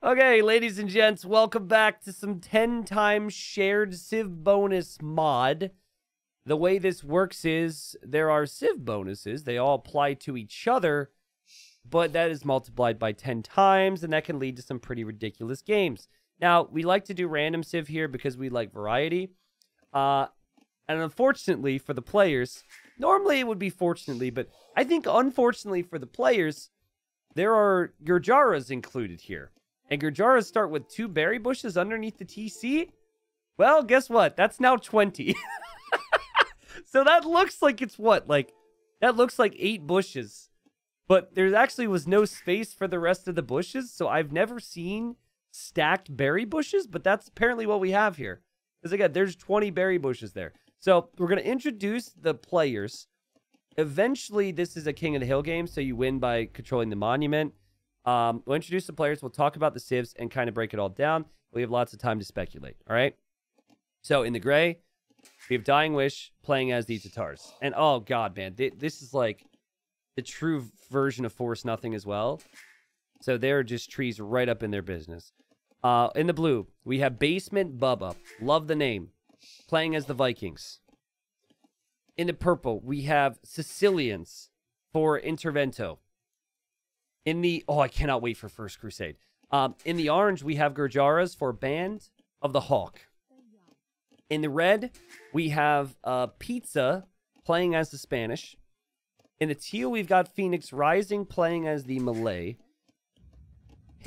Okay, ladies and gents, welcome back to some 10-time shared Civ bonus mod. The way this works is there are Civ bonuses. They all apply to each other, but that is multiplied by 10 times, and that can lead to some pretty ridiculous games. Now, we like to do random Civ here because we like variety. And unfortunately for the players, normally it would be fortunately, but I think unfortunately for the players, there are Gurjaras included here. And Gurjaras start with 2 berry bushes underneath the TC? Well, guess what? That's now 20. So that looks like it's what? Like, that looks like 8 bushes. But there actually was no space for the rest of the bushes, so I've never seen stacked berry bushes, but that's apparently what we have here. Because again, there's 20 berry bushes there. So we're going to introduce the players. Eventually, this is a King of the Hill game, so you win by controlling the monument. We'll introduce the players, we'll talk about the civs, and kind of break it all down. We have lots of time to speculate, all right? So, in the gray, we have Dying Wish playing as the Tatars. And, oh, God, man, this is, like, the true version of Force Nothing as well. So, they're just trees right up in their business. In the blue, we have Basement Bubba. Love the name. Playing as the Vikings. In the purple, we have Sicilians for Intervento. In the... oh, I cannot wait for First Crusade. In the orange, we have Gurjaras for Band of the Hawk. In the red, we have Pizza playing as the Spanish. In the teal, we've got Phoenix Rising playing as the Malay.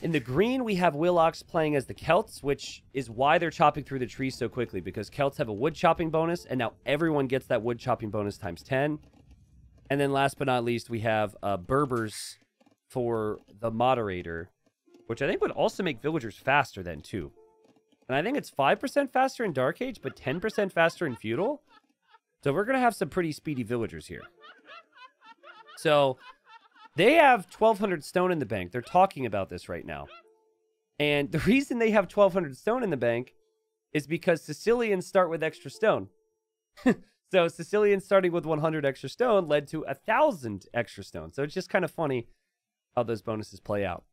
In the green, we have Willox playing as the Celts, which is why they're chopping through the trees so quickly, because Celts have a wood chopping bonus, and now everyone gets that wood chopping bonus times 10. And then last but not least, we have Berbers for the moderator, which I think would also make villagers faster then too. And I think it's 5% faster in Dark Age, but 10% faster in Feudal. So we're going to have some pretty speedy villagers here. So they have 1,200 stone in the bank. They're talking about this right now. And the reason they have 1,200 stone in the bank is because Sicilians start with extra stone. So Sicilians starting with 100 extra stone led to 1,000 extra stone. So it's just kind of funny how those bonuses play out.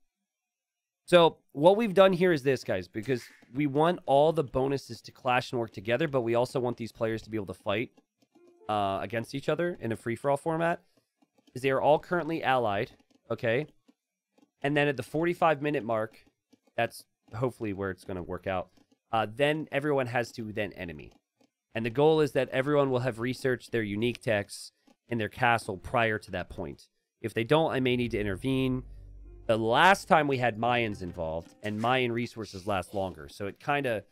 So what we've done here is this, guys, because we want all the bonuses to clash and work together, but we also want these players to be able to fight against each other in a free-for-all format, is they are all currently allied, okay? And then at the 45-minute mark, that's hopefully where it's going to work out, then everyone has to then enemy. And the goal is that everyone will have researched their unique techs in their castle prior to that point. If they don't, I may need to intervene. The last time we had Mayans involved, and Mayan resources last longer. So it kind of...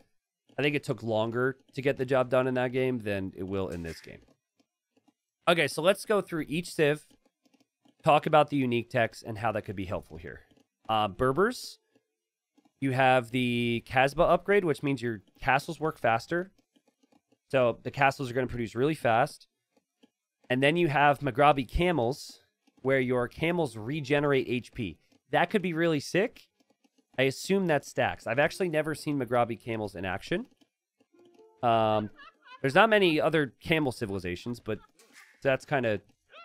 I think it took longer to get the job done in that game than it will in this game. Okay, so let's go through each civ, talk about the unique techs, and how that could be helpful here. Berbers, you have the Kasbah upgrade, which means your castles work faster. So the castles are going to produce really fast. And then you have Maghrabi camels, where your camels regenerate HP. That could be really sick. I assume that stacks. I've actually never seen Maghrabi camels in action. There's not many other camel civilizations, but that's kind of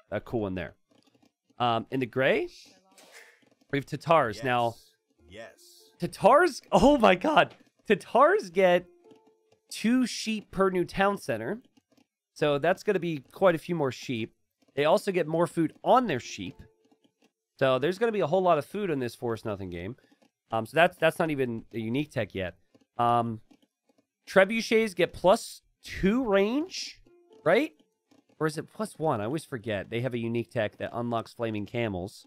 a cool one there. In the gray, we have Tatars. Yes. Now, Tatars... oh my god! Tatars get 2 sheep per new town center. So that's going to be quite a few more sheep. They also get more food on their sheep. So there's going to be a whole lot of food in this Force Nothing game. So that's not even a unique tech yet. Trebuchets get +2 range, right? Or is it +1? I always forget. They have a unique tech that unlocks Flaming Camels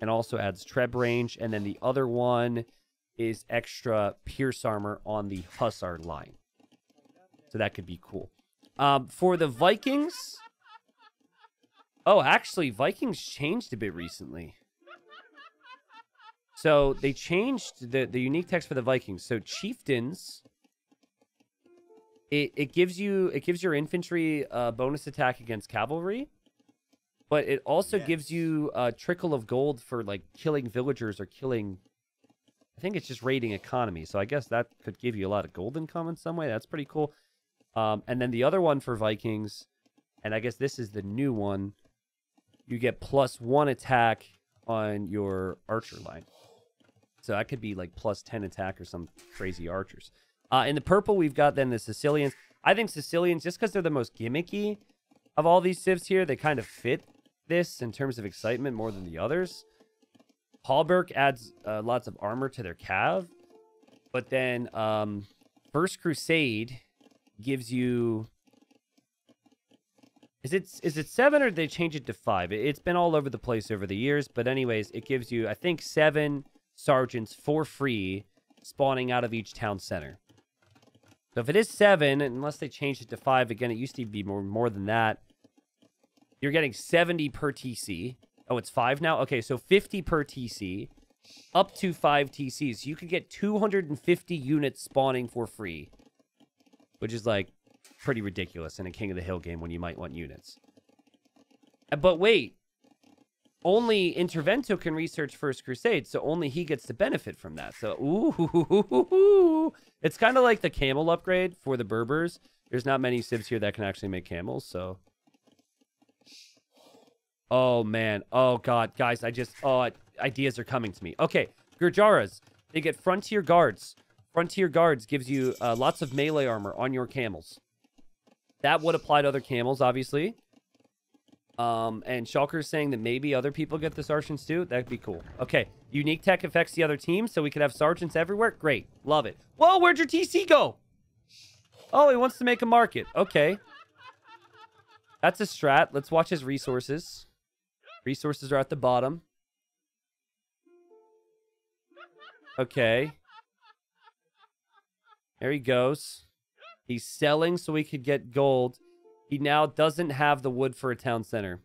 and also adds Treb range. And then the other one is extra Pierce Armor on the Hussar line. So that could be cool. For the Vikings... oh, actually, Vikings changed a bit recently. So they changed the unique text for the Vikings. So Chieftains, it gives your infantry a bonus attack against cavalry, but it also gives you a trickle of gold for like killing villagers or killing. I think it's just raiding economy. So I guess that could give you a lot of gold income in some way. That's pretty cool. And then the other one for Vikings, and I guess this is the new one. You get +1 attack on your archer line. So that could be like plus 10 attack or some crazy archers. In the purple, we've got then the Sicilians. I think Sicilians, just because they're the most gimmicky of all these civs here, they kind of fit this in terms of excitement more than the others. Hauberk adds lots of armor to their cav. But then First Crusade gives you... Is it 7 or did they change it to 5? It's been all over the place over the years. But anyways, it gives you, I think, 7 sergeants for free spawning out of each town center. So if it is 7, unless they changed it to 5 again, it used to be more than that. You're getting 70 per TC. Oh, it's 5 now? Okay, so 50 per TC, up to 5 TCs. You could get 250 units spawning for free, which is like pretty ridiculous in a King of the Hill game when you might want units. But wait, only Intervento can research First Crusade, so only he gets to benefit from that. So, ooh. It's kind of like the camel upgrade for the Berbers. There's not many civs here that can actually make camels, so... Oh, man. Oh, God. Guys, I just... Oh, ideas are coming to me. Okay, Gurjaras. They get Frontier Guards. Frontier Guards gives you lots of melee armor on your camels. That would apply to other camels, obviously. And Shulker's saying that maybe other people get the sergeants too. That'd be cool. Okay, unique tech affects the other team, so we could have sergeants everywhere. Great. Love it. Whoa, where'd your TC go? Oh, he wants to make a market. Okay. That's a strat. Let's watch his resources. Resources are at the bottom. Okay. There he goes. He's selling so he could get gold. He now doesn't have the wood for a town center.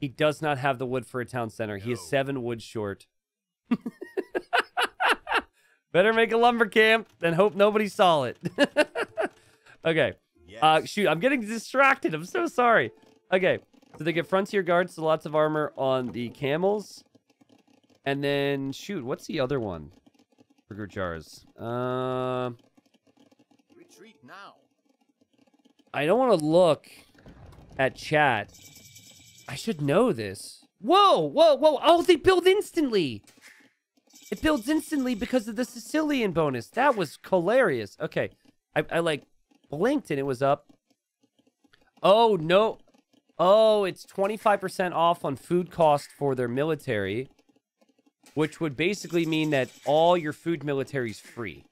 He does not have the wood for a town center. No. He is 7 wood short. Better make a lumber camp and hope nobody saw it. Okay. Yes. Shoot, I'm getting distracted. I'm so sorry. Okay. So they get Frontier Guards, so lots of armor on the camels. And then, shoot, what's the other one? For Gurjaras. Retreat now. I don't want to look at chat. I should know this. Whoa, whoa, whoa. Oh, they build instantly. It builds instantly because of the Sicilian bonus. That was hilarious. Okay. I like blinked and it was up. Oh, no. Oh, it's 25% off on food cost for their military, which would basically mean that all your food military is free.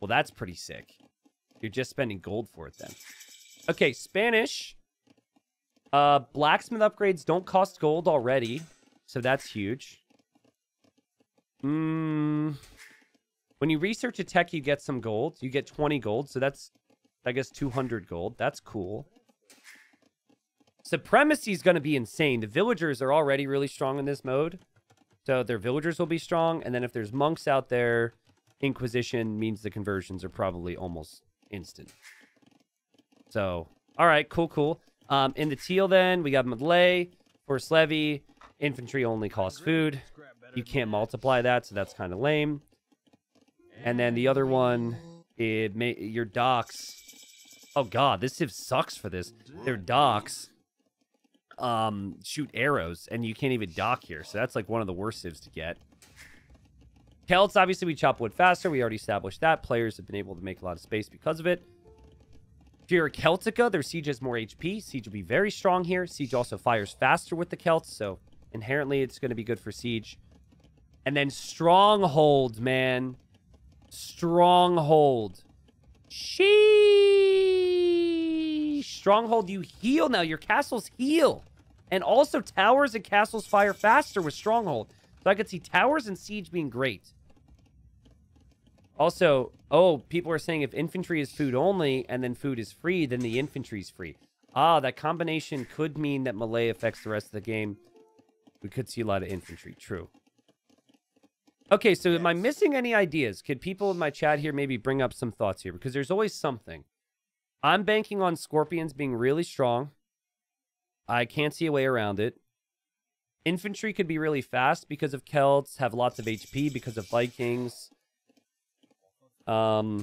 Well, that's pretty sick. You're just spending gold for it then. Okay, Spanish. Blacksmith upgrades don't cost gold already, so that's huge. When you research a tech, you get some gold. You get 20 gold, so that's, I guess, 200 gold. That's cool. Supremacy is going to be insane. The villagers are already really strong in this mode, so their villagers will be strong. And then if there's monks out there, Inquisition means the conversions are probably almost instant. So, all right, cool, cool. In the teal, then, we got Malay, Horslevi. Infantry only costs food. You can't multiply that, so that's kind of lame. And then the other one, your docks. Oh, God, this civ sucks for this. Their docks shoot arrows, and you can't even dock here. So that's, like, one of the worst civs to get. Celts, obviously, we chop wood faster. We already established that. Players have been able to make a lot of space because of it. If you're a Celtica, their siege has more HP. Siege will be very strong here. Siege also fires faster with the Celts, so inherently it's going to be good for siege. And then Stronghold, man. Stronghold. Sheesh. Stronghold, you heal now. Your castles heal. And also towers and castles fire faster with Stronghold. So I could see towers and siege being great. Also, oh, people are saying if infantry is food only and then food is free, then the infantry is free. Ah, that combination could mean that melee affects the rest of the game. We could see a lot of infantry, true. Okay, so am I missing any ideas? Could people in my chat here maybe bring up some thoughts here? Because there's always something. I'm banking on scorpions being really strong. I can't see a way around it. Infantry could be really fast because of Celts, have lots of HP because of Vikings. Wow,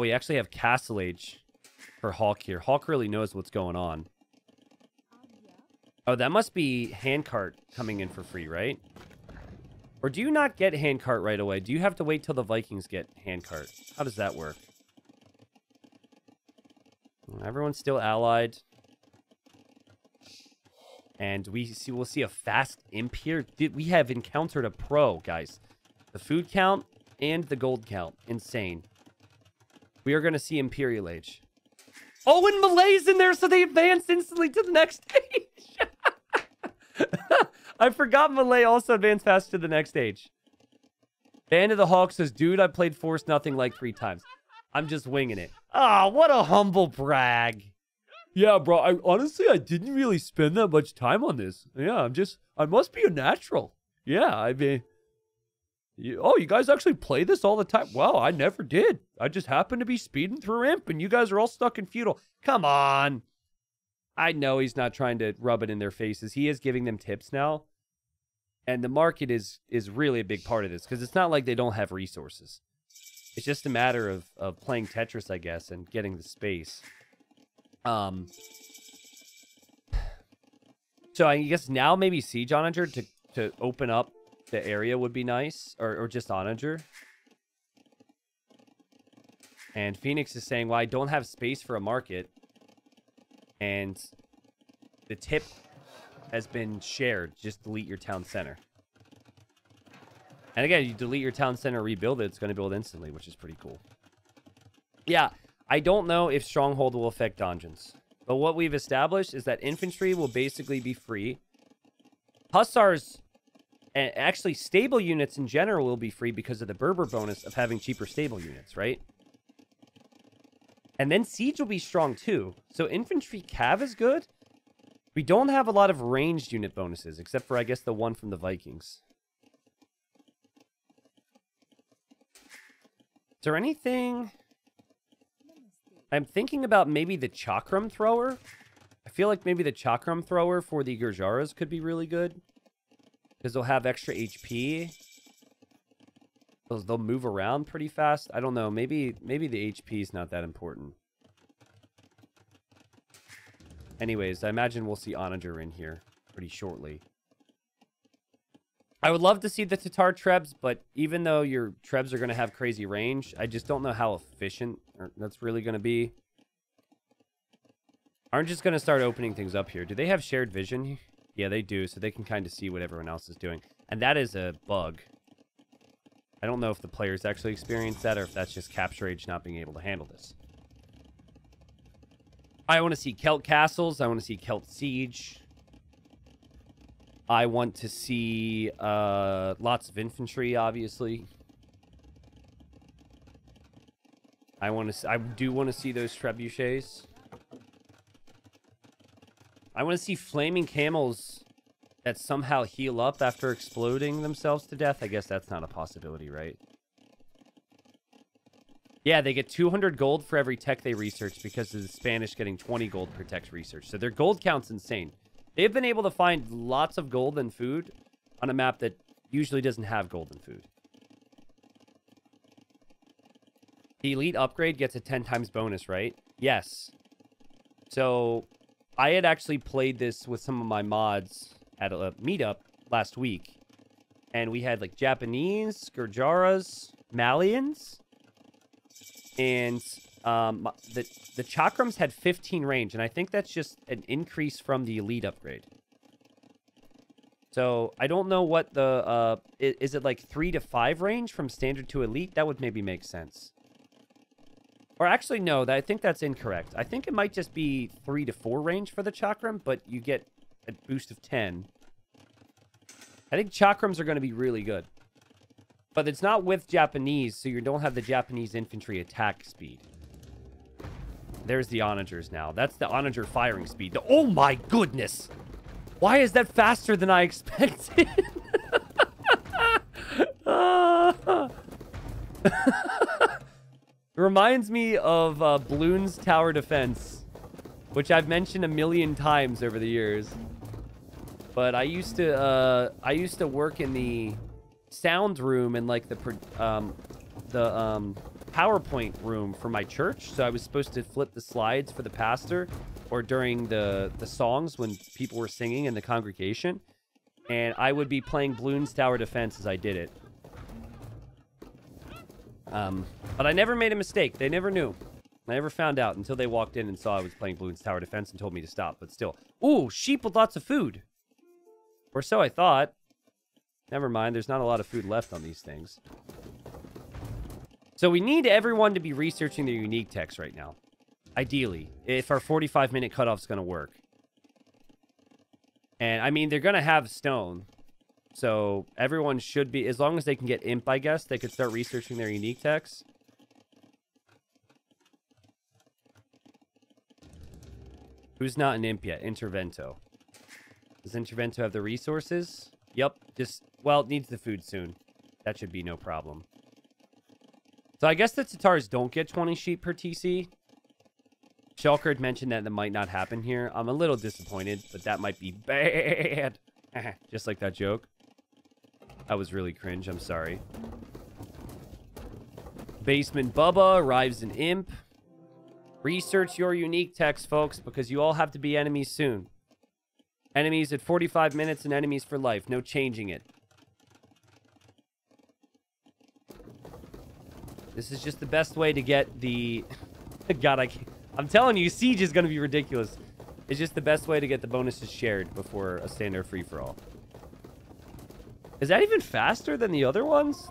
we actually have Castle Age for Hawk here. Hawk really knows what's going on. Oh, that must be Handcart coming in for free, right? Or do you not get handcart right away? Do you have to wait till the Vikings get handcart? How does that work? Everyone's still allied. And we'll see a fast imp here. We have encountered a pro, guys. The food count and the gold count. Insane. We are going to see Imperial Age. Oh, and Malay's in there, so they advanced instantly to the next stage. I forgot Malay also advanced fast to the next stage. Band of the Hawk says, dude, I played Force Nothing like 3 times. I'm just winging it. Ah, oh, what a humble brag. Yeah, bro, I honestly didn't really spend that much time on this. Yeah, I must be a natural. Yeah, I mean... oh, you guys actually play this all the time? Well, I never did. I just happened to be speeding through Imp, and you guys are all stuck in feudal. Come on. I know he's not trying to rub it in their faces. He is giving them tips now. And the market is really a big part of this, because it's not like they don't have resources. It's just a matter of playing Tetris, I guess, and getting the space. So I guess now maybe Siege Onager to open up the area would be nice, or just Onager. And Phoenix is saying, well, I don't have space for a market. And the tip has been shared. Just delete your town center. And again, you delete your town center, rebuild it, it's going to build instantly, which is pretty cool. Yeah. I don't know if Stronghold will affect dungeons. But what we've established is that infantry will basically be free. Hussars, and actually stable units in general, will be free because of the Berber bonus of having cheaper stable units, right? And then Siege will be strong too. So infantry cav is good. We don't have a lot of ranged unit bonuses, except for, I guess, the one from the Vikings. Is there anything... I'm thinking about maybe the Chakram Thrower. I feel like maybe the Chakram Thrower for the Gurjaras could be really good. Because they'll have extra HP. They'll move around pretty fast. I don't know. Maybe the HP is not that important. Anyways, I imagine we'll see Onager in here pretty shortly. I would love to see the Tatar Trebs, but even though your Trebs are going to have crazy range, I just don't know how efficient that's really going to be. Aren't just going to start opening things up here. Do they have shared vision? Yeah, they do, so they can kind of see what everyone else is doing. And that is a bug. I don't know if the players actually experience that or if that's just Capture Age not being able to handle this. I want to see Celt Castles. I want to see Celt Siege. I want to see lots of infantry, obviously. I do want to see those trebuchets. I want to see flaming camels that somehow heal up after exploding themselves to death. I guess that's not a possibility, right? Yeah, they get 200 gold for every tech they research because of the Spanish getting 20 gold per tech research. So their gold count's insane. They've been able to find lots of gold and food on a map that usually doesn't have gold and food. The elite upgrade gets a 10 times bonus, right? Yes. So I had actually played this with some of my mods at a meetup last week. And we had like Japanese, Gurjaras, Malians. And the Chakrams had 15 range, and I think that's just an increase from the elite upgrade. So I don't know what the is it like 3 to 5 range from standard to elite? That would maybe make sense. Or actually, no, I think that's incorrect. I think it might just be 3 to 4 range for the Chakram, but you get a boost of 10. I think Chakrams are going to be really good, but it's not with Japanese, so you don't have the Japanese infantry attack speed. There's the Onagers now. That's the Onager firing speed. Oh my goodness! Why is that faster than I expected? Reminds me of Bloons Tower Defense, which I've mentioned a million times over the years. But I used to work in the sound room and like the PowerPoint room for my church, so I was supposed to flip the slides for the pastor or during the songs when people were singing in the congregation. and I would be playing Bloons Tower Defense as I did it. But I never made a mistake. They never knew. I never found out until they walked in and saw I was playing Bloons Tower Defense and told me to stop, but still. Ooh, sheep with lots of food. Or so I thought. Never mind, there's not a lot of food left on these things. So we need everyone to be researching their unique text right now. Ideally, if our 45-minute cutoff's going to work. And, I mean, they're going to have stone. So everyone should be, as long as they can get imp, I guess, they could start researching their unique texts. Who's not an imp yet? Intervento. Does Intervento have the resources? Yep. Just, well, it needs the food soon. That should be no problem. So I guess the Tatars don't get 20 sheep per TC. Shulker had mentioned that that might not happen here. I'm a little disappointed, but that might be bad. Just like that joke. That was really cringe. I'm sorry. Basement Bubba arrives an imp. Research your unique text, folks, because you all have to be enemies soon. Enemies at 45 minutes and enemies for life. No changing it. This is just the best way to get the... God, I can't... I'm telling you, Siege is going to be ridiculous. It's just the best way to get the bonuses shared before a standard free-for-all. Is that even faster than the other ones?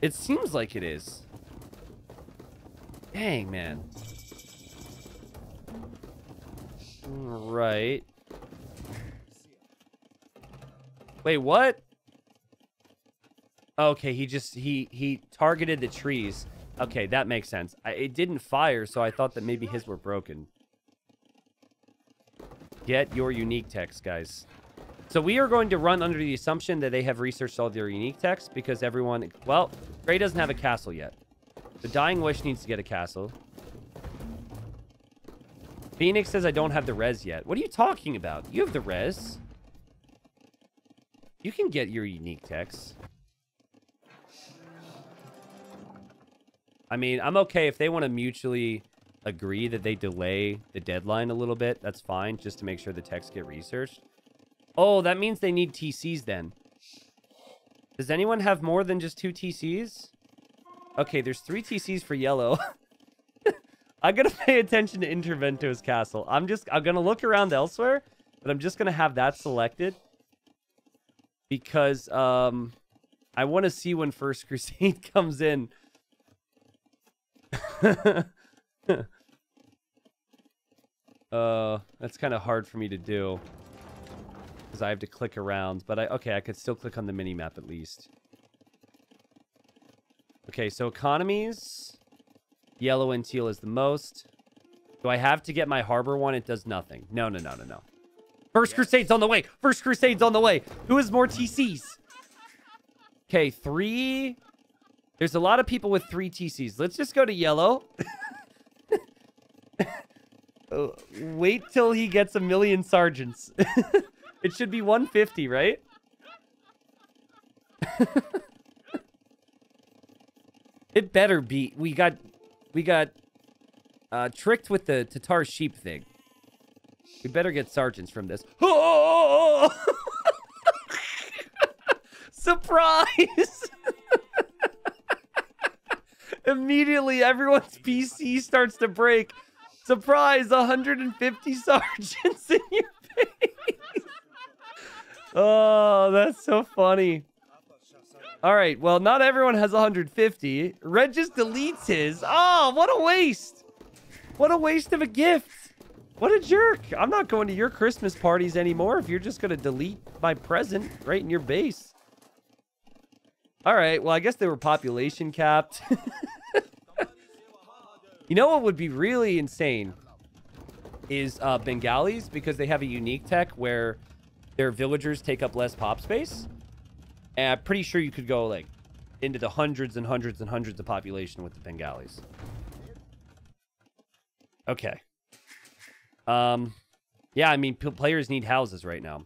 It seems like it is. Dang, man. All right. Wait, what? Okay, he just... He targeted the trees. Okay, that makes sense. It didn't fire, so I thought that maybe his were broken. Get your unique text, guys. So we are going to run under the assumption that they have researched all their unique texts because everyone... Well, Gray doesn't have a castle yet. The Dying Wish needs to get a castle. Phoenix says I don't have the res yet. What are you talking about? You have the res. You can get your unique texts. I mean, I'm okay if they want to mutually agree that they delay the deadline a little bit. That's fine, just to make sure the texts get researched. Oh, that means they need TCs then. Does anyone have more than just 2 TCs? Okay, there's 3 TCs for yellow. I'm going to pay attention to Intervento's castle. I'm going to look around elsewhere, but I'm just going to have that selected. Because I want to see when First Crusade comes in. That's kind of hard for me to do because I have to click around, but okay, I could still click on the mini map at least. Okay, so economies, yellow and teal is the most. Do I have to get my harbor one? It does nothing. No. First Crusade's on the way. First Crusade's on the way. Who has more TCs? Okay, 3. There's a lot of people with 3 TCs. Let's just go to yellow. Wait till he gets 1,000,000 sergeants. It should be 150, right? It better be. We got tricked with the Tatar sheep thing. We better get sergeants from this. Oh! Surprise! Immediately, everyone's PC starts to break. Surprise, 150 sergeants in your face. Oh, that's so funny. All right, well, not everyone has 150. Red just deletes his. Oh, what a waste. What a waste of a gift. What a jerk. I'm not going to your Christmas parties anymore if you're just going to delete my present right in your base. All right, well, I guess they were population capped. You know what would be really insane is Bengalis, because they have a unique tech where their villagers take up less pop space. And I'm pretty sure you could go like into the hundreds of population with the Bengalis. Okay. Yeah, I mean, players need houses right now.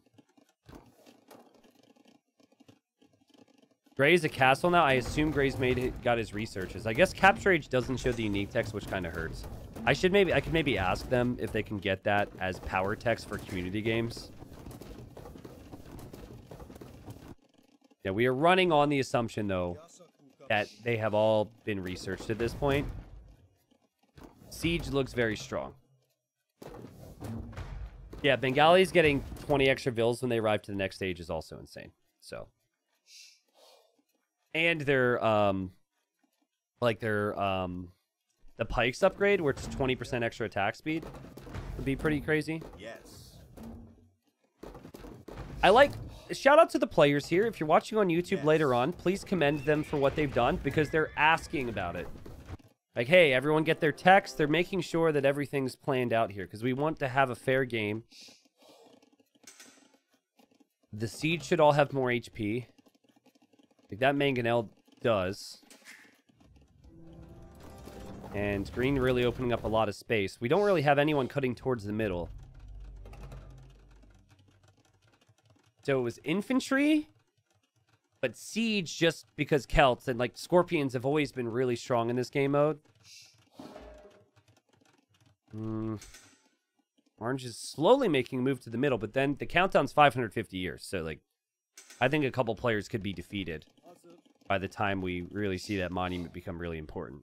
Gray's a castle now. I assume Gray's got his researches. I guess Capture Age doesn't show the unique text, which kind of hurts. I could maybe ask them if they can get that as power text for community games. Yeah, we are running on the assumption, though, that they have all been researched at this point. Siege looks very strong. Yeah, Bengalis getting 20 extra vills when they arrive to the next stage is also insane. So, and their like their the pikes upgrade, where it's 20% extra attack speed, would be pretty crazy. Yes. I like. Shout out to the players here. If you're watching on YouTube later on, please commend them for what they've done, because they're asking about it. Like, hey, everyone get their text. They're making sure that everything's planned out here, because we want to have a fair game. The Siege should all have more HP. Like that Manganel does. And green really opening up a lot of space. We don't really have anyone cutting towards the middle. So it was infantry... But Siege, just because Celts and, like, Scorpions have always been really strong in this game mode. Orange is slowly making a move to the middle, but then the countdown's 550 years. So, like, I think a couple players could be defeated by the time we really see that monument become really important.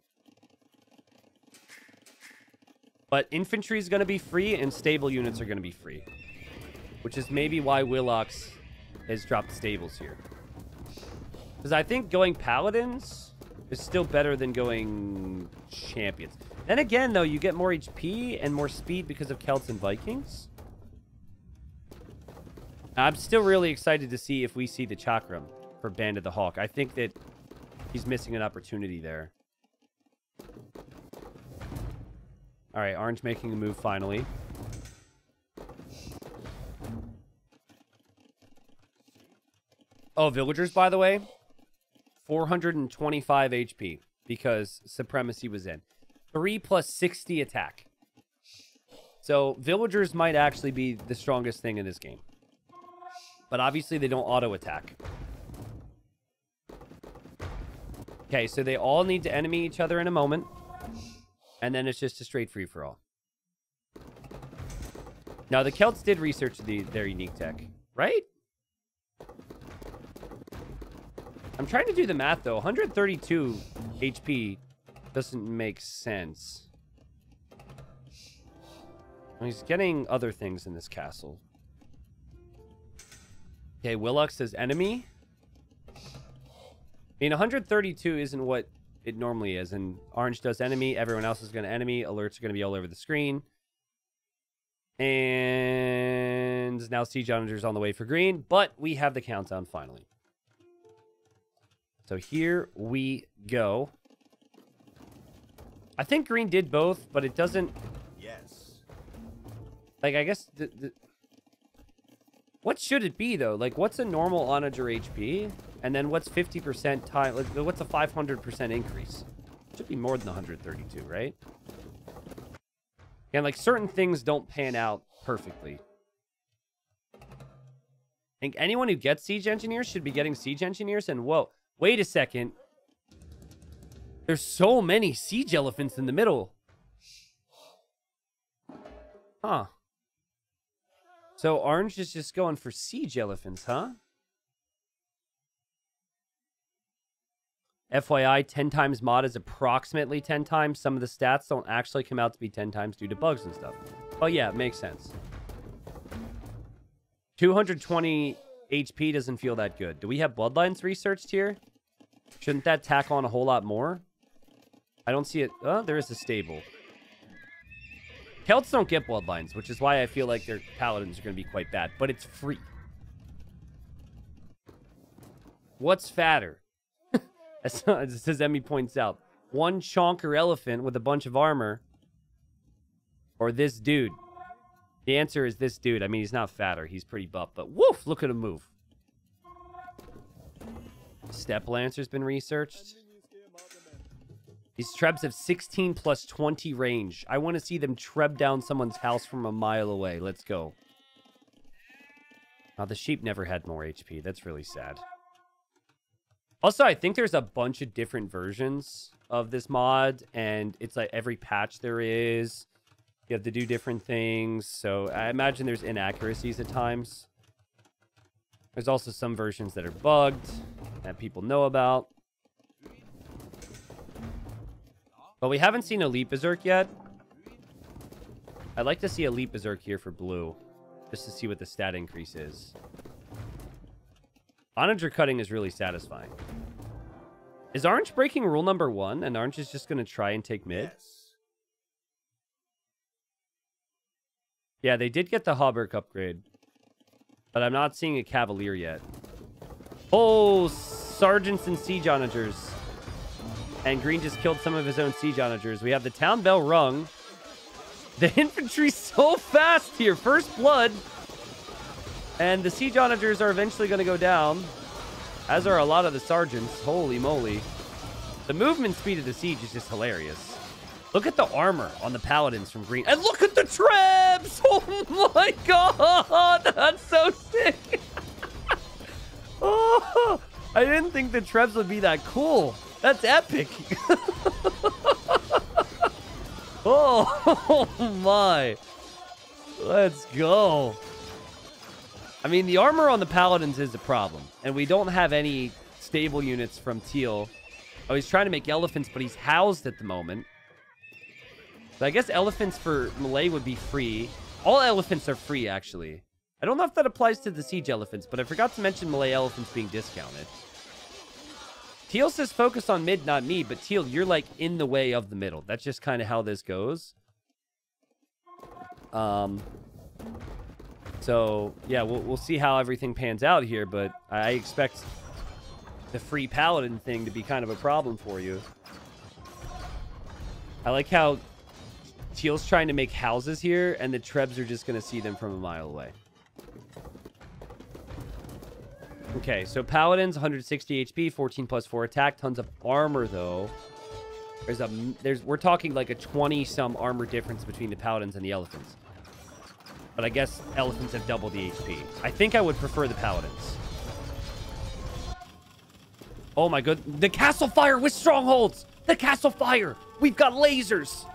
But infantry is going to be free, and stable units are going to be free. Which is maybe why Willox has dropped stables here. Because I think going Paladins is still better than going Champions. Then again, though, you get more HP and more speed because of Celts and Vikings. I'm still really excited to see if we see the Chakram for Band of the Hawk. I think that he's missing an opportunity there. All right, Orange making a move finally. Oh, Villagers, by the way. 425 HP because Supremacy was in. 3 plus 60 attack. So Villagers might actually be the strongest thing in this game. But obviously they don't auto-attack. Okay, so they all need to enemy each other in a moment. And then it's just a straight free-for-all. Now, the Celts did research their unique tech, right? I'm trying to do the math, though. 132 HP doesn't make sense. Well, he's getting other things in this castle. Okay, Willox says enemy. I mean, 132 isn't what it normally is. And Orange does enemy. Everyone else is going to enemy. Alerts are going to be all over the screen. And now Siege Manager's on the way for green. But we have the countdown finally. So here we go. I think green did both, but it doesn't... Yes. Like, I guess... What should it be, though? Like, what's a normal onager HP? And then what's 50% time... Like, what's a 500% increase? It should be more than 132, right? And, like, certain things don't pan out perfectly. I think anyone who gets Siege Engineers should be getting Siege Engineers, and whoa... Wait a second. There's so many siege elephants in the middle. Huh. So Orange is just going for siege elephants, huh? FYI, 10 times mod is approximately 10 times. Some of the stats don't actually come out to be 10 times due to bugs and stuff. Oh, yeah, it makes sense. 220... HP doesn't feel that good. Do we have Bloodlines researched here? Shouldn't that tack on a whole lot more? I don't see it. Oh, there is a stable. Celts don't get Bloodlines, which is why I feel like their Paladins are going to be quite bad. But it's free. What's fatter? As Emmy points out, one chonker elephant with a bunch of armor. Or this dude. The answer is this dude. I mean, he's not fatter. He's pretty buff, but woof, look at him move. Step Lancer's been researched. These Trebs have 16 plus 20 range. I want to see them treb down someone's house from a mile away. Let's go. Oh, the sheep never had more HP. That's really sad. Also, I think there's a bunch of different versions of this mod, and it's like every patch there is. You have to do different things, so I imagine there's inaccuracies at times. There's also some versions that are bugged that people know about. But we haven't seen Elite Berserk yet. I'd like to see Elite Berserk here for blue, just to see what the stat increase is. Onager cutting is really satisfying. Is Orange breaking rule number 1, and Orange is just going to try and take mid? Yes. Yeah, they did get the Hauberk upgrade, but I'm not seeing a Cavalier yet. Oh, Sergeants and Siege Onagers. And Green just killed some of his own Siege Onagers. We have the Town Bell rung. The infantry's so fast here. First blood. And the Siege Onagers are eventually going to go down. As are a lot of the Sergeants. Holy moly. The movement speed of the Siege is just hilarious. Look at the armor on the Paladins from Green. And look at the traps! Oh my god! That's so sick! Oh, I didn't think the traps would be that cool. That's epic! Oh, oh my. Let's go. I mean, the armor on the Paladins is a problem. And we don't have any stable units from Teal. Oh, he's trying to make elephants, but he's housed at the moment. So I guess elephants for Malay would be free. All elephants are free, actually. I don't know if that applies to the siege elephants, but I forgot to mention Malay elephants being discounted. Teal says focus on mid, not me, but Teal, you're like in the way of the middle. That's just kind of how this goes. So, yeah, we'll see how everything pans out here, but I expect the free Paladin thing to be kind of a problem for you. I like how Teal's trying to make houses here, and the Trebs are just going to see them from a mile away. Okay, so Paladins, 160 HP, 14 plus 4 attack, tons of armor, though. We're talking like a 20-some armor difference between the Paladins and the Elephants. But I guess elephants have double the HP. I think I would prefer the Paladins. Oh my god. The Castle Fire with Strongholds! The Castle Fire! We've got lasers!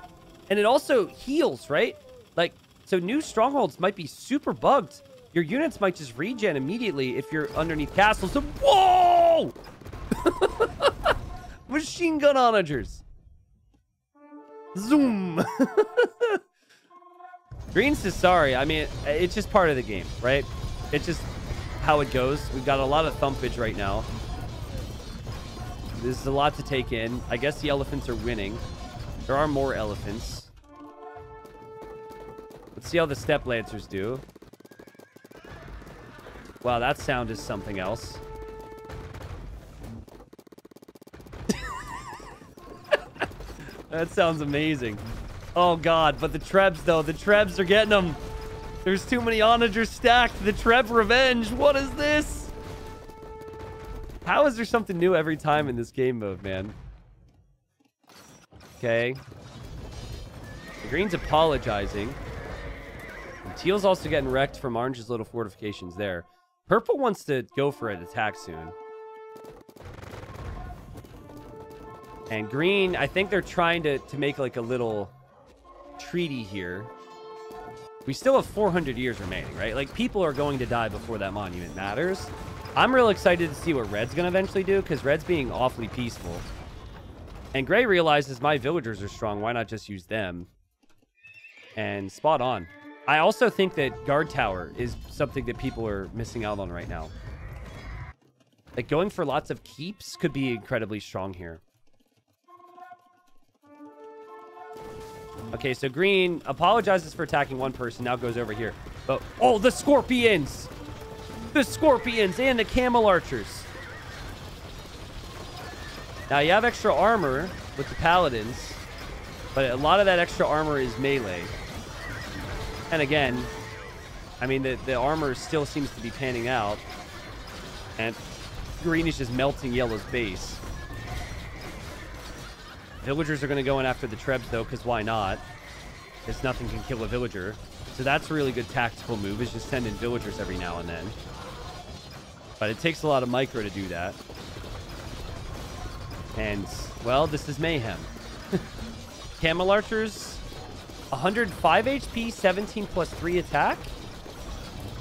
And it also heals, right? Like, so new Strongholds might be super bugged. Your units might just regen immediately if you're underneath castles. Whoa! Machine gun onagers. Zoom! Green says sorry. I mean, it's just part of the game, right? It's just how it goes. We've got a lot of thumpage right now. This is a lot to take in. I guess the elephants are winning. There are more elephants. Let's see how the Step Lancers do. Wow, that sound is something else. That sounds amazing. Oh, God. But the Trebs, though. The Trebs are getting them. There's too many onagers stacked. The Treb revenge. What is this? How is there something new every time in this game mode, man? Okay. The Green's apologizing. And Teal's also getting wrecked from Orange's little fortifications there. Purple wants to go for an attack soon. And Green, I think they're trying to make like a little treaty here. We still have 400 years remaining, right? Like, people are going to die before that monument matters. I'm real excited to see what Red's going to eventually do, because Red's being awfully peaceful. And Gray realizes my villagers are strong. Why not just use them? And spot on. I also think that Guard Tower is something that people are missing out on right now. Like, going for lots of keeps could be incredibly strong here. Okay, so Green apologizes for attacking one person, now goes over here. But, oh, the Scorpions! The Scorpions and the Camel Archers. Now, you have extra armor with the Paladins, but a lot of that extra armor is melee. And again, I mean, the armor still seems to be panning out. And Green is just melting Yellow's base. Villagers are going to go in after the Trebs, though, because why not? Because nothing can kill a villager. So that's a really good tactical move, is just send in villagers every now and then. But it takes a lot of micro to do that. And, well, this is mayhem. Camel Archers, 105 HP, 17 plus 3 attack.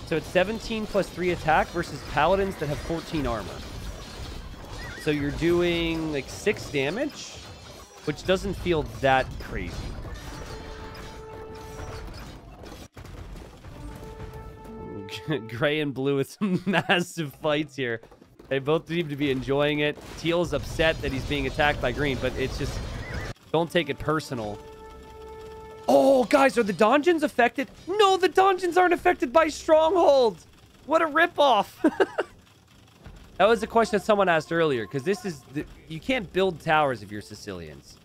So it's 17 plus 3 attack versus paladins that have 14 armor. So you're doing like 6 damage, which doesn't feel that crazy. Gray and blue with some massive fights here. They both seem to be enjoying it. Teal's upset that he's being attacked by green, but it's just... Don't take it personal. Oh, guys, are the dungeons affected? No, the dungeons aren't affected by Stronghold. What a ripoff. That was a question that someone asked earlier, because this is... you can't build towers if you're Sicilians.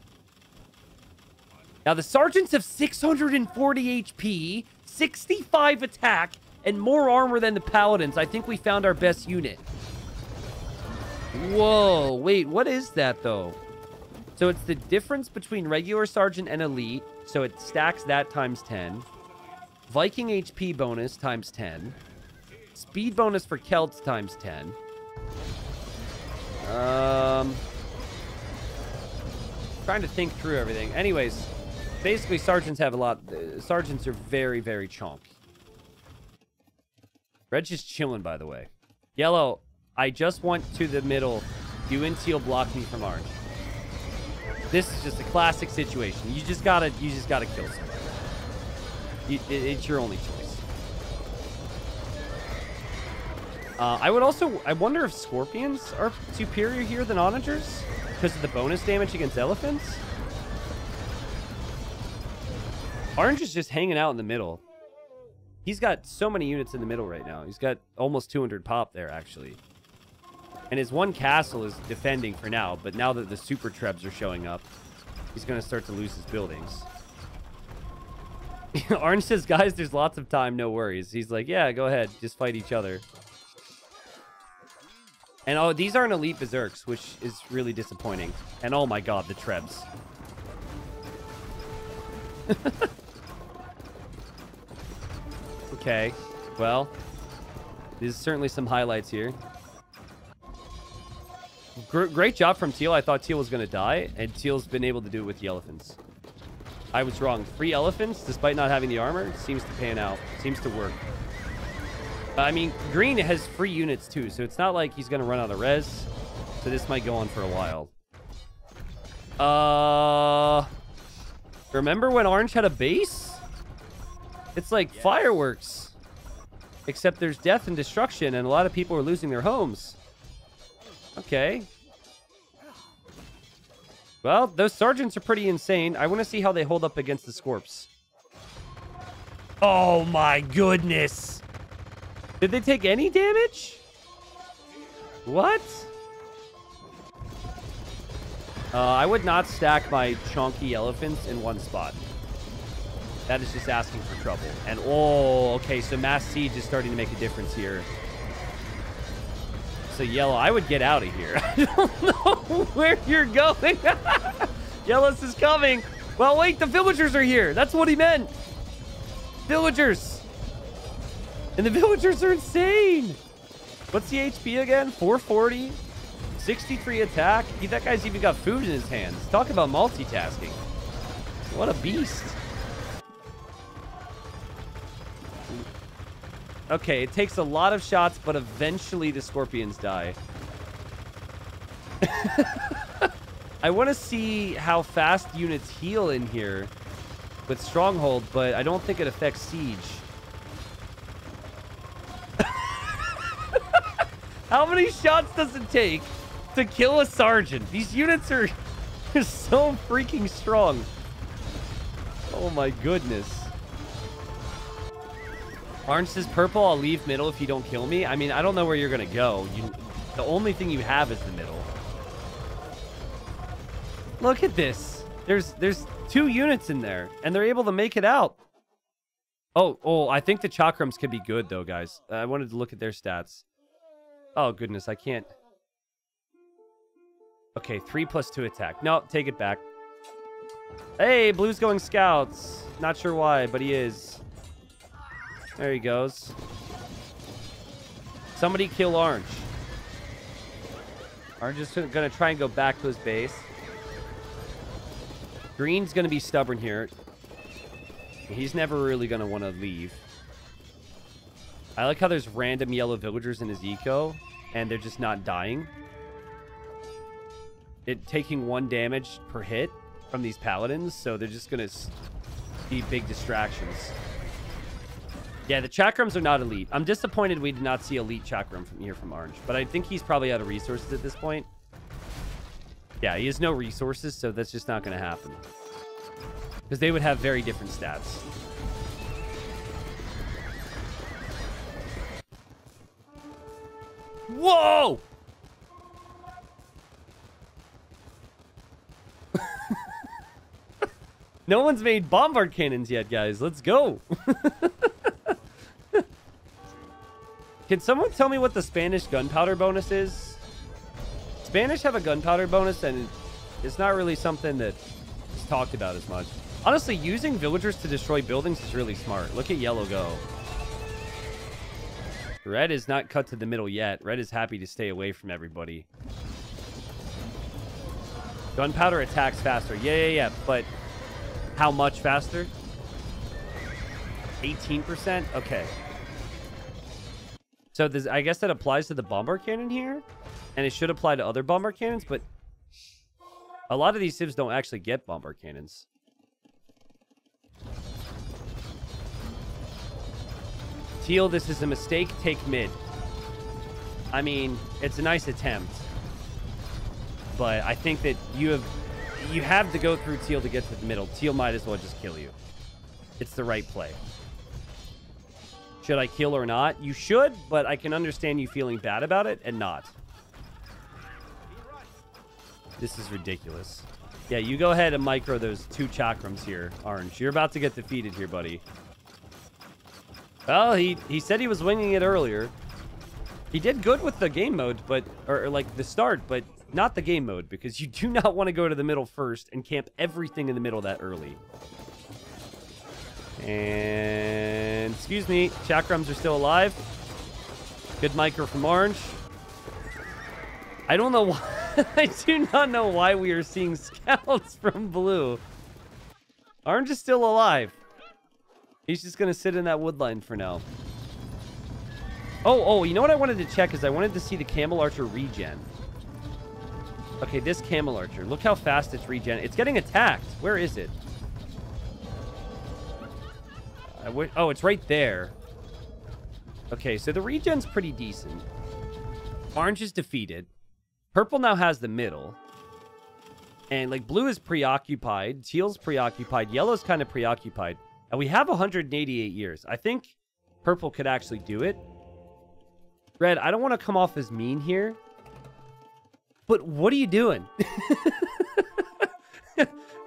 Now, the sergeants have 640 HP, 65 attack, and more armor than the paladins. I think we found our best unit. Whoa, wait, what is that, though? So it's the difference between regular sergeant and elite. So it stacks that times 10. Viking HP bonus times 10. Speed bonus for Celts times 10. Trying to think through everything. Anyways, basically sergeants have a lot. Sergeants are very, very chonky. Red's just chilling, by the way. Yellow, I just went to the middle. You and Teal blocked me from orange. This is just a classic situation. You just gotta kill somebody. It's your only choice. I would also... I wonder if scorpions are superior here than onagers because of the bonus damage against elephants. Orange is just hanging out in the middle. He's got so many units in the middle right now. He's got almost 200 pop there, actually. And his one castle is defending for now, but now that the super trebs are showing up, he's going to start to lose his buildings. Orange says, guys, there's lots of time, no worries. He's like, yeah, go ahead, just fight each other. And oh, these aren't elite berserks, which is really disappointing. And oh my god, the trebs. Okay, well, there's certainly some highlights here. Great job from Teal. I thought Teal was going to die, and Teal's been able to do it with the elephants. I was wrong. 3 elephants, despite not having the armor, seems to pan out. Seems to work. I mean, green has free units, too, so it's not like he's going to run out of res. So this might go on for a while. Remember when orange had a base? It's like fireworks, except there's death and destruction, and a lot of people are losing their homes. Okay. Well, those sergeants are pretty insane. I want to see how they hold up against the scorps. Oh my goodness. Did they take any damage? What? I would not stack my chonky elephants in one spot. That is just asking for trouble. And oh, okay, so mass siege is starting to make a difference here. So yellow, I would get out of here. I don't know where you're going. Yellows is coming. Well, wait, the villagers are here. That's what he meant. Villagers. And the villagers are insane. What's the HP again? 440, 63 attack. That guy's even got food in his hands. Talk about multitasking. What a beast. Okay, it takes a lot of shots, but eventually the scorpions die. I want to see how fast units heal in here with Stronghold, but I don't think it affects Siege. How many shots does it take to kill a sergeant? These units are so freaking strong. Oh my goodness. Orange says, purple, I'll leave middle if you don't kill me. I mean, I don't know where you're going to go. The only thing you have is the middle. Look at this. There's 2 units in there, and they're able to make it out. Oh, I think the Chakrams could be good, though, guys. I wanted to look at their stats. Oh, goodness, I can't. Okay, 3 plus 2 attack. No, take it back. Hey, Blue's going scouts. Not sure why, but he is. There he goes. Somebody kill Orange. Orange is going to try and go back to his base. Green's going to be stubborn here. He's never really going to want to leave. I like how there's random yellow villagers in his eco, and they're just not dying. It taking one damage per hit from these paladins, so they're just going to be big distractions. Yeah, the chakrams are not elite. I'm disappointed we did not see elite chakram from here from Orange, but I think he's probably out of resources at this point. Yeah, he has no resources, so that's just not going to happen. Because they would have very different stats. Whoa! No one's made bombard cannons yet, guys. Let's go. Can someone tell me what the Spanish gunpowder bonus is? Spanish have a gunpowder bonus, and it's not really something that is talked about as much. Honestly, using villagers to destroy buildings is really smart. Look at yellow go. Red is not cut to the middle yet. Red is happy to stay away from everybody. Gunpowder attacks faster. Yeah. But how much faster? 18%? Okay. So this, I guess that applies to the bombard cannon here. And it should apply to other bombard cannons, but a lot of these civs don't actually get bombard cannons. Teal, this is a mistake. Take mid. I mean, it's a nice attempt. But I think that you have to go through Teal to get to the middle. Teal might as well just kill you. It's the right play. Should I kill or not? You should, but I can understand you feeling bad about it and not. This is ridiculous. Yeah, you go ahead and micro those two chakrams here, Orange. You're about to get defeated here, buddy. Well, he said he was winging it earlier. He did good with the game mode, but or like the start, but not the game mode, because you do not want to go to the middle first and camp everything in the middle that early. And excuse me, chakrams are still alive. Good micro from Orange. I don't know why. I do not know why we are seeing scouts from Blue. Orange is still alive. He's just gonna sit in that wood line for now. Oh, you know what I wanted to check is I wanted to see the camel archer regen. Okay, this camel archer. Look how fast it's regen. It's getting attacked. Where is it? Oh, it's right there. Okay, so the regen's pretty decent. Orange is defeated. Purple now has the middle. And, like, blue is preoccupied. Teal's preoccupied. Yellow's kind of preoccupied. And we have 188 years. I think purple could actually do it. Red, I don't want to come off as mean here. But what are you doing?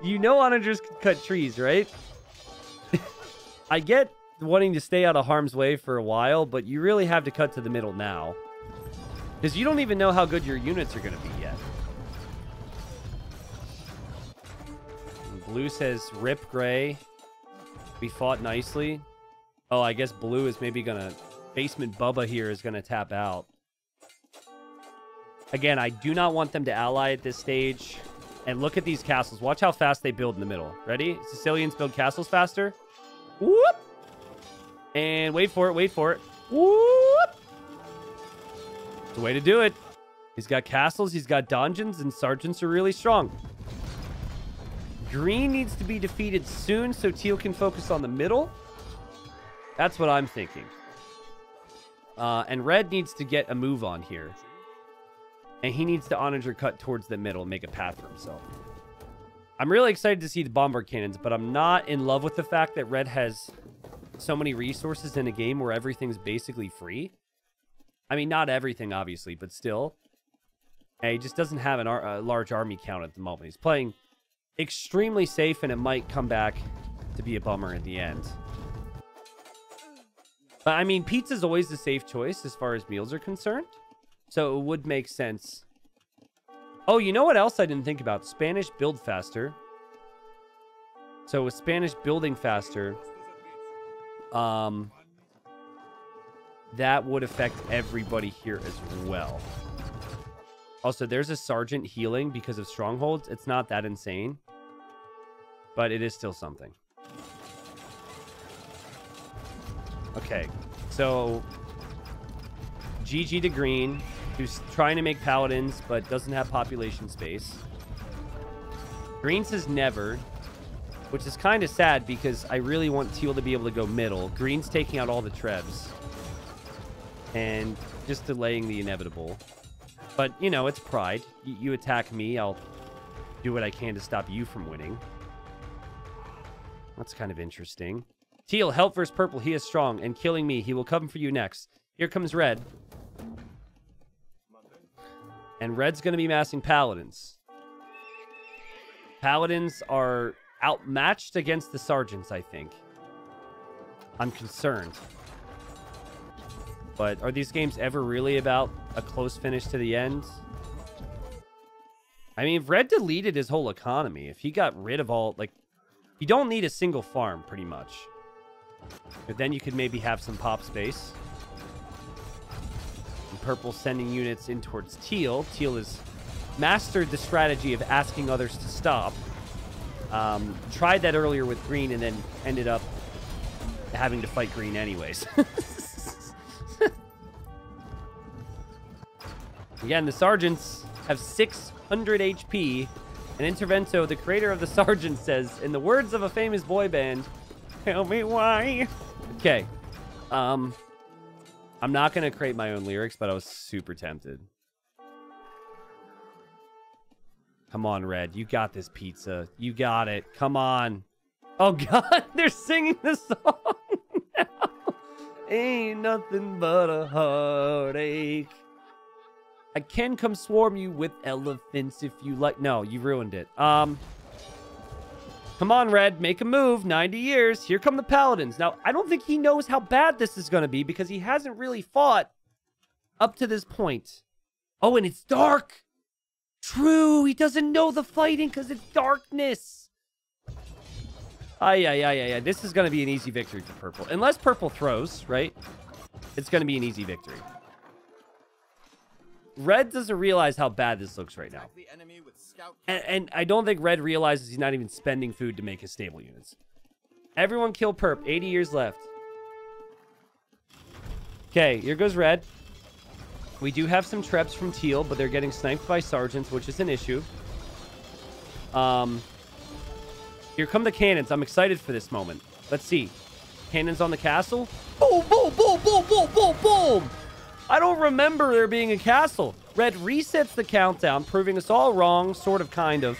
You know onagers can cut trees, right? I get wanting to stay out of harm's way for a while, but you really have to cut to the middle now. Because you don't even know how good your units are going to be yet. And blue says, rip gray. We fought nicely. Oh, I guess blue is maybe going to... Basement Bubba here is going to tap out. Again, I do not want them to ally at this stage. And look at these castles. Watch how fast they build in the middle. Ready? Sicilians build castles faster. Whoop! And wait for it, wait for it. Whoop! It's a way to do it. He's got castles, he's got donjons, and sergeants are really strong. Green needs to be defeated soon so Teal can focus on the middle. That's what I'm thinking. And red needs to get a move on here. And he needs to onager cut towards the middle and make a path for himself. I'm really excited to see the bombard cannons, but I'm not in love with the fact that red has so many resources in a game where everything's basically free. I mean, not everything, obviously, but still. And he just doesn't have a large army count at the moment. He's playing extremely safe, and it might come back to be a bummer at the end. But, I mean, pizza's always the safe choice as far as meals are concerned. So it would make sense. Oh, you know what else I didn't think about? Spanish build faster. So with Spanish building faster, that would affect everybody here as well. Also, there's a sergeant healing because of strongholds. It's not that insane, but it is still something. Okay, So GG to Green, who's trying to make paladins but doesn't have population space. Green says never, which is kind of sad because I really want Teal to be able to go middle. Green's taking out all the Trebs and just delaying the inevitable. But, you know, it's pride. You attack me, I'll do what I can to stop you from winning. That's kind of interesting. Teal, help versus purple. He is strong and killing me. He will come for you next. Here comes red. And red's going to be massing paladins. Paladins are outmatched against the sergeants, I think. I'm concerned. But are these games ever really about a close finish to the end? I mean, if red deleted his whole economy, if he got rid of all, like, you don't need a single farm, pretty much. But then you could maybe have some pop space. And purple sending units in towards Teal. Teal has mastered the strategy of asking others to stop. Tried that earlier with green and then ended up having to fight green anyways. Again, the sergeants have 600 HP. And Intervento, the creator of the sergeant, says, in the words of a famous boy band, tell me why. Okay. I'm not going to create my own lyrics, but I was super tempted. Come on, red. You got this, pizza. You got it. Come on. Oh, God. They're singing the song now. Ain't nothing but a heartache. I can come swarm you with elephants if you like. No, you ruined it. Come on, red. Make a move. 90 years. Here come the paladins. Now, I don't think he knows how bad this is going to be because he hasn't really fought up to this point. Oh, and it's dark. True, he doesn't know the fighting because it's darkness. Ay. This is going to be an easy victory for purple. Unless purple throws, right? It's going to be an easy victory. Red doesn't realize how bad this looks right now. And I don't think red realizes he's not even spending food to make his stable units. Everyone kill perp. 80 years left. Okay, here goes red. We do have some Trebs from Teal, but they're getting sniped by sergeants, which is an issue. Here come the cannons. I'm excited for this moment. Let's see. Cannons on the castle. Boom, boom, boom, boom, boom, boom, boom. I don't remember there being a castle. Red resets the countdown, proving us all wrong, sort of, kind of.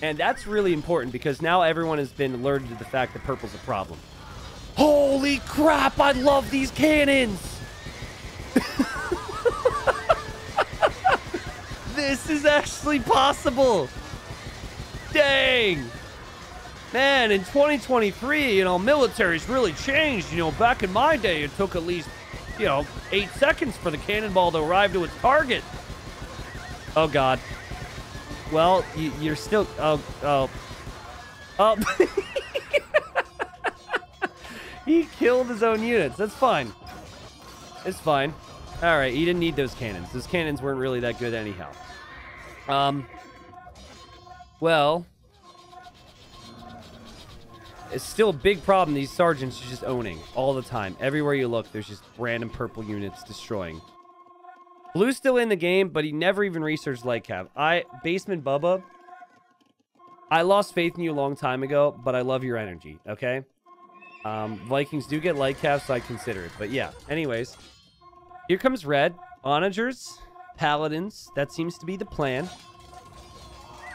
And that's really important because now everyone has been alerted to the fact that purple's a problem. Holy crap, I love these cannons. This is actually possible. Dang. Man, in 2023, you know, military's really changed. You know, back in my day, it took at least, you know, 8 seconds for the cannonball to arrive to its target. Oh, God. Well, you're still... Oh. He killed his own units. That's fine. It's fine. All right, he didn't need those cannons. Those cannons weren't really that good anyhow. Well, it's still a big problem. These sergeants are just owning all the time. Everywhere you look, there's just random purple units destroying. Blue's still in the game, but he never even researched Lightcap. Basement Bubba, I lost faith in you a long time ago, but I love your energy, okay? Vikings do get Lightcap, so I consider it. But yeah, anyways... Here comes red. Onagers. Paladins. That seems to be the plan.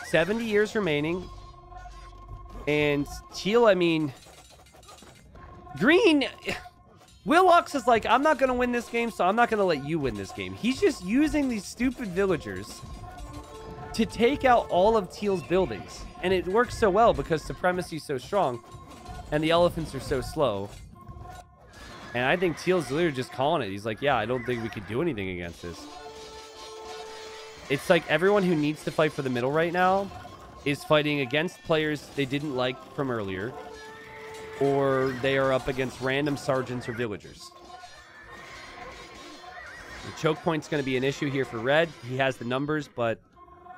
70 years remaining. And Teal, I mean... Green... Willox is like, I'm not going to win this game, so I'm not going to let you win this game. He's just using these stupid villagers to take out all of Teal's buildings. And it works so well because Supremacy is so strong and the elephants are so slow. And I think Teal's literally just calling it. He's like, yeah, I don't think we could do anything against this. It's like everyone who needs to fight for the middle right now is fighting against players they didn't like from earlier. Or they are up against random sergeants or villagers. The choke point's going to be an issue here for red. He has the numbers, but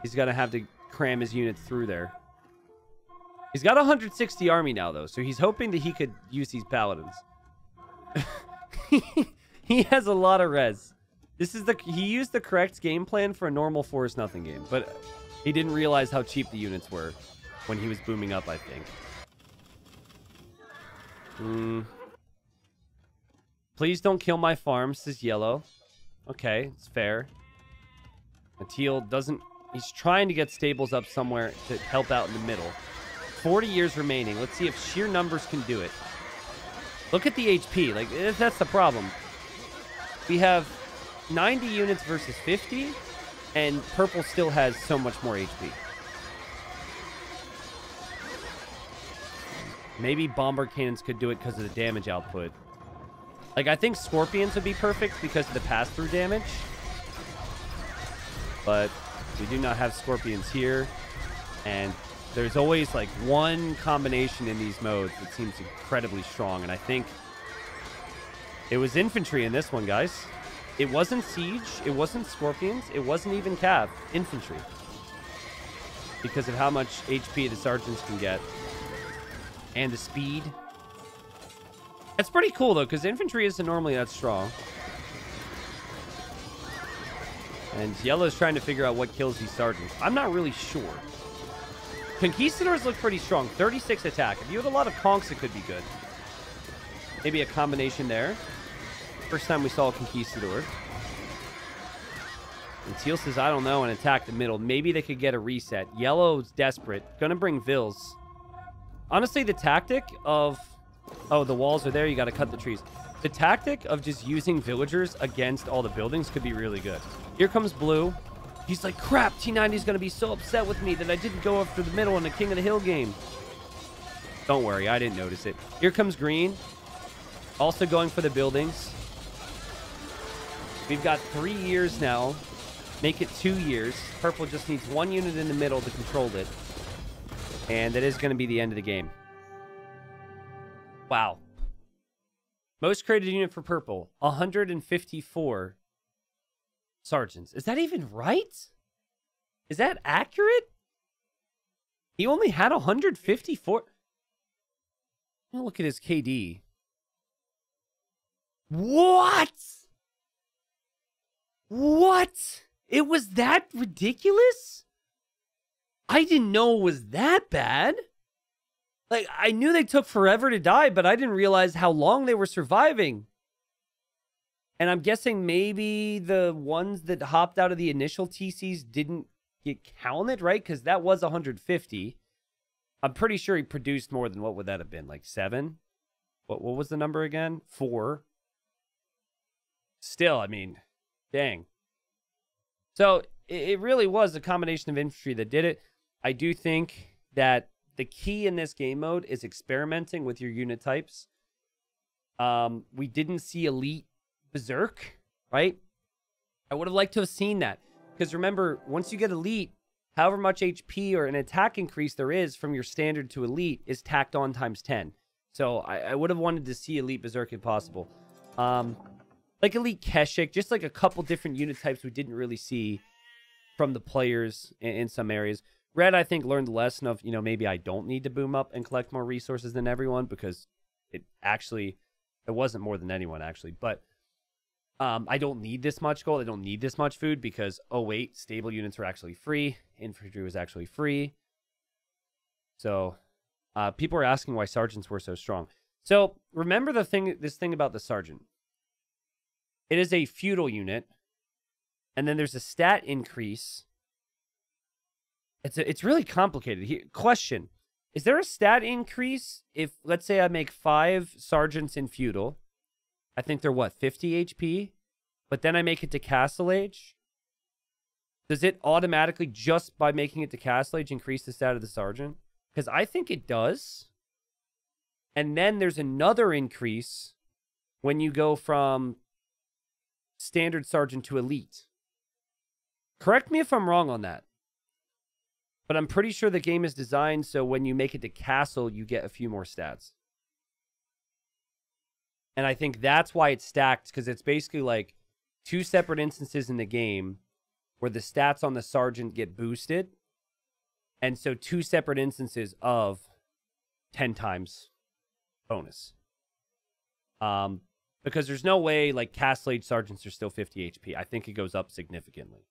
he's going to have to cram his units through there. He's got 160 army now, though, so he's hoping that he could use these paladins. He has a lot of res. This is the he used the correct game plan for a normal 4-0 game, but he didn't realize how cheap the units were when he was booming up, I think. Please don't kill my farm, says Yellow. Okay, it's fair. Teal doesn't... He's trying to get stables up somewhere to help out in the middle. 40 years remaining. Let's see if sheer numbers can do it. Look at the HP. Like, that's the problem. We have 90 units versus 50, and purple still has so much more HP. Maybe Bombard Cannons could do it because of the damage output. Like, I think Scorpions would be perfect because of the pass-through damage. But we do not have Scorpions here. And there's always, like, one combination in these modes that seems incredibly strong. And I think it was infantry in this one, guys. It wasn't Siege. It wasn't Scorpions. It wasn't even Cav. Infantry. Because of how much HP the Sergeants can get. And the speed. That's pretty cool, though, because infantry isn't normally that strong. And Yellow's trying to figure out what kills these sergeants. I'm not really sure. Conquistadors look pretty strong. 36 attack. If you have a lot of conks, it could be good. Maybe a combination there. First time we saw a Conquistador. And Teal says, I don't know, and attack the middle. Maybe they could get a reset. Yellow's desperate. Gonna bring Vils. Honestly, the tactic of... Oh, the walls are there. You got to cut the trees. The tactic of just using villagers against all the buildings could be really good. Here comes Blue. He's like, crap, T90's going to be so upset with me that I didn't go up to the middle in the King of the Hill game. Don't worry, I didn't notice it. Here comes Green. Also going for the buildings. We've got 3 years now. Make it 2 years. Purple just needs one unit in the middle to control it. And that is going to be the end of the game. Wow. Most created unit for purple, 154 sergeants. Is that even right? Is that accurate? He only had 154. Look at his KD. What? It was that ridiculous? I didn't know it was that bad. Like, I knew they took forever to die, but I didn't realize how long they were surviving. And I'm guessing maybe the ones that hopped out of the initial TCs didn't get counted, right? Because that was 150. I'm pretty sure he produced more than, what would that have been? Like 7? What was the number again? 4. Still, I mean, dang. So it really was a combination of infantry that did it. I do think that the key in this game mode is experimenting with your unit types. We didn't see Elite Berserk, right? I would have liked to have seen that. Because remember, once you get Elite, however much HP or an attack increase there is from your standard to Elite is tacked on times 10. So I would have wanted to see Elite Berserk if possible. Like Elite Keshik, just like a couple different unit types we didn't really see from the players in some areas. Red, I think, learned the lesson of, you know, maybe I don't need to boom up and collect more resources than everyone, because it wasn't more than anyone, actually. But I don't need this much gold. I don't need this much food because, oh, wait, stable units were actually free. Infantry was actually free. So people are asking why sergeants were so strong. So remember this thing about the sergeant. It is a feudal unit, and then there's a stat increase. It's really complicated. Here, question. Is there a stat increase if, let's say, I make 5 sergeants in feudal? I think they're, what, 50 HP? But then I make it to Castle Age? Does it automatically, just by making it to Castle Age, increase the stat of the sergeant? Because I think it does. And then there's another increase when you go from standard sergeant to elite. Correct me if I'm wrong on that. But I'm pretty sure the game is designed so when you make it to castle, you get a few more stats. And I think that's why it's stacked, because it's basically like 2 separate instances in the game where the stats on the sergeant get boosted. And so 2 separate instances of 10 times bonus. Because there's no way, like, Castlade Sergeants are still 50 HP. I think it goes up significantly.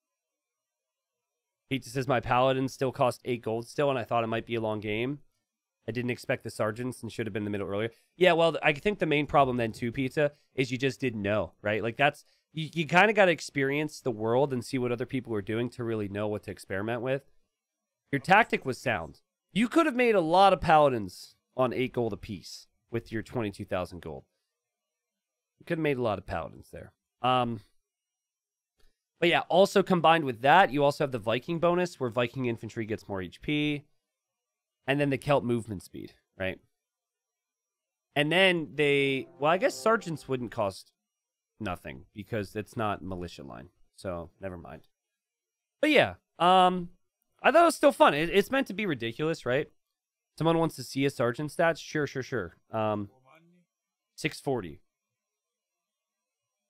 Pizza says, my Paladin still cost 8 gold still, and I thought it might be a long game. I didn't expect the Sergeants and should have been in the middle earlier. Yeah, well, I think the main problem then, too, Pizza, is you just didn't know, right? Like, that's... You kind of got to experience the world and see what other people are doing to really know what to experiment with. Your tactic was sound. You could have made a lot of Paladins on 8 gold apiece with your 22,000 gold. You could have made a lot of Paladins there. But yeah, also combined with that, you also have the Viking bonus where Viking Infantry gets more HP. And then the Celt movement speed, right? And then they... Well, I guess Sergeants wouldn't cost... nothing because it's not militia line, so never mind. But yeah, I thought it was still fun. It's meant to be ridiculous, right? Someone wants to see a sergeant stats. Sure. 640.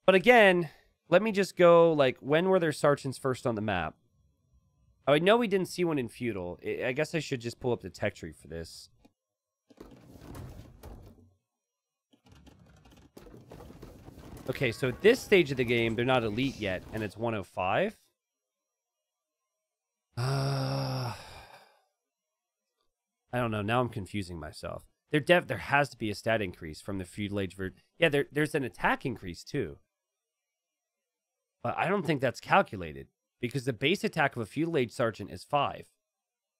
But again, let me just go, like, when were there sergeants first on the map? Oh, I know we didn't see one in feudal. I guess I should just pull up the tech tree for this. Okay, so at this stage of the game, they're not elite yet, and it's 105. I don't know. Now I'm confusing myself. There has to be a stat increase from the feudal age version. Yeah, there's an attack increase, too. But I don't think that's calculated, because the base attack of a feudal age sergeant is 5,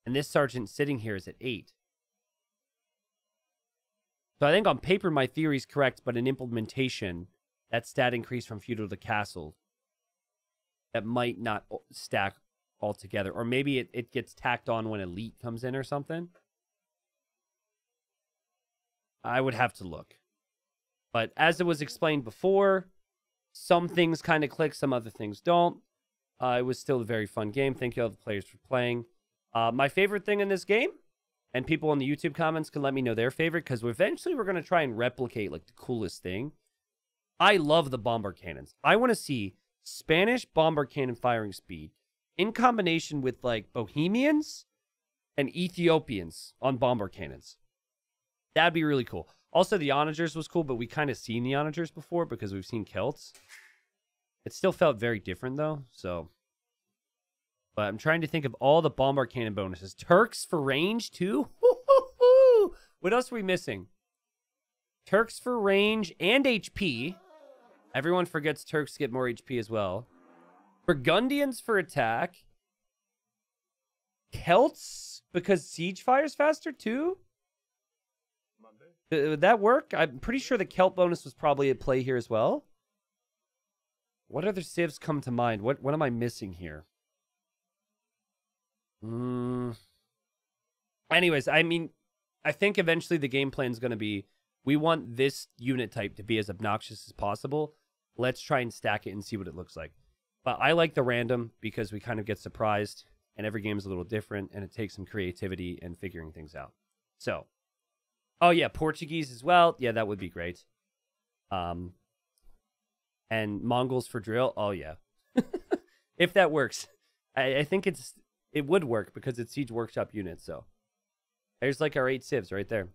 and this sergeant sitting here is at 8. So I think on paper, my theory is correct, but in implementation... that stat increase from feudal to castle, that might not stack altogether. Or maybe it gets tacked on when elite comes in or something. I would have to look. But as it was explained before, some things kind of click, some other things don't. It was still a very fun game. Thank you all the players for playing. My favorite thing in this game, and people in the YouTube comments can let me know their favorite, because eventually we're going to try and replicate, like, the coolest thing. I love the Bombard Cannons. I want to see Spanish Bombard Cannon firing speed in combination with, like, Bohemians and Ethiopians on Bombard Cannons. That'd be really cool. Also, the Onagers was cool, but we kind of seen the Onagers before because we've seen Celts. It still felt very different, though, so... But I'm trying to think of all the Bombard Cannon bonuses. Turks for range, too? Woo-hoo-hoo! What else are we missing? Turks for range and HP. Everyone forgets Turks get more HP as well. Burgundians for attack. Celts, because siege fires faster too? Monday. Would that work? I'm pretty sure the Celt bonus was probably at play here as well. What other civs come to mind? What am I missing here? Anyways, I mean, I think eventually the game plan is going to be, we want this unit type to be as obnoxious as possible. Let's try and stack it and see what it looks like. But I like the random because we kind of get surprised, and every game is a little different, and it takes some creativity and figuring things out. So, oh yeah, Portuguese as well. Yeah, that would be great. And Mongols for drill. Oh yeah, if that works. I think it would work because it's Siege Workshop units. So there's like our 8 civs right there.